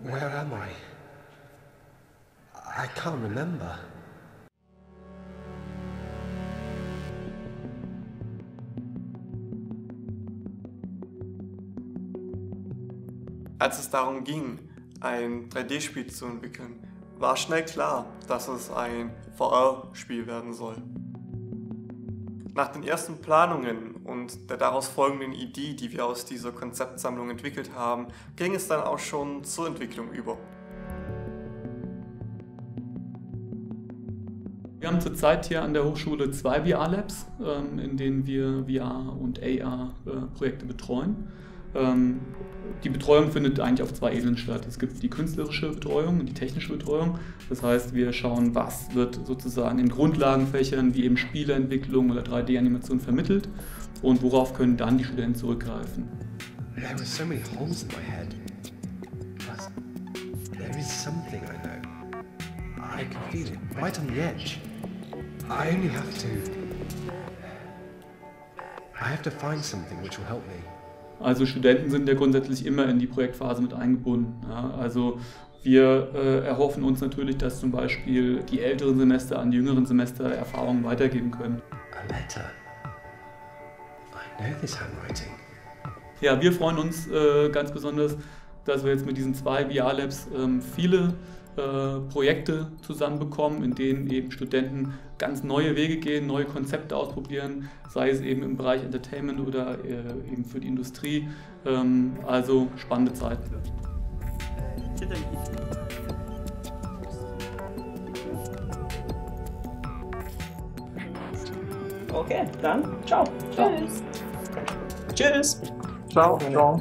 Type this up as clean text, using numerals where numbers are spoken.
Where am I? I can't remember. Als es darum ging, ein 3D-Spiel zu entwickeln, war schnell klar, dass es ein VR-Spiel werden soll. Nach den ersten Planungen und der daraus folgenden Idee, die wir aus dieser Konzeptsammlung entwickelt haben, ging es dann auch schon zur Entwicklung über. Wir haben zurzeit hier an der Hochschule 2 VR-Labs, in denen wir VR- und AR-Projekte betreuen. Die Betreuung findet eigentlich auf zwei Ebenen statt. Es gibt die künstlerische Betreuung und die technische Betreuung. Das heißt, wir schauen, was wird sozusagen in Grundlagenfächern wie eben Spieleentwicklung oder 3D-Animation vermittelt und worauf können dann die Studenten zurückgreifen. There were so many holes in my head. But there is something I know. I can feel it right on the edge. I only have to. I have to find something which will help me. Also Studenten sind ja grundsätzlich immer in die Projektphase mit eingebunden. Ja, also wir erhoffen uns natürlich, dass zum Beispiel die älteren Semester an die jüngeren Semester Erfahrungen weitergeben können. A letter. I know this handwriting. Ja, wir freuen uns ganz besonders, dass wir jetzt mit diesen 2 VR-Labs viele Projekte zusammenbekommen, in denen eben Studenten ganz neue Wege gehen, neue Konzepte ausprobieren, sei es eben im Bereich Entertainment oder eben für die Industrie. Also spannende Zeit. Okay, dann ciao. Tschüss. Tschüss. Ciao. Ciao.